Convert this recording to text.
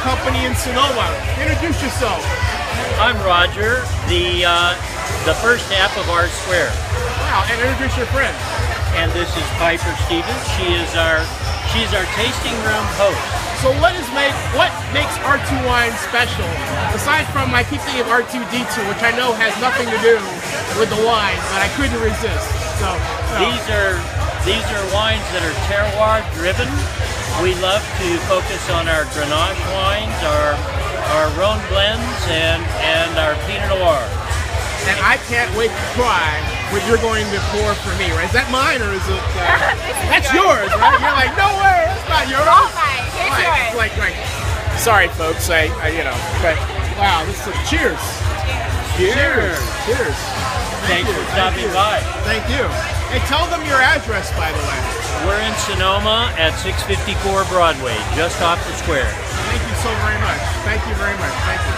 Company in Sonoma. Introduce yourself. I'm Roger, the first half of R Square. Wow, and introduce your friend. And this is Piper Stevens. She's our tasting room host. So what makes R2 Wine special? Aside from I keep thinking of R2D2, which I know has nothing to do with the wine, but I couldn't resist. So these are wines that are terroir driven. We love to focus on our Grenache wines, our Rhone blends, and our Pinot Noir. And I can't wait to try what you're going to pour for me, right? Is that mine or is it? That's yours, right? You're like, no way, that's not yours. All right, here's yours. Like, sorry, folks, I you know, but wow, this is cheers. Cheers. Cheers. Thanks for stopping by. Thank you. Hey, tell them your address, by the way. We're in Sonoma at 654 Broadway, just off the square. Thank you so very much. Thank you very much. Thank you.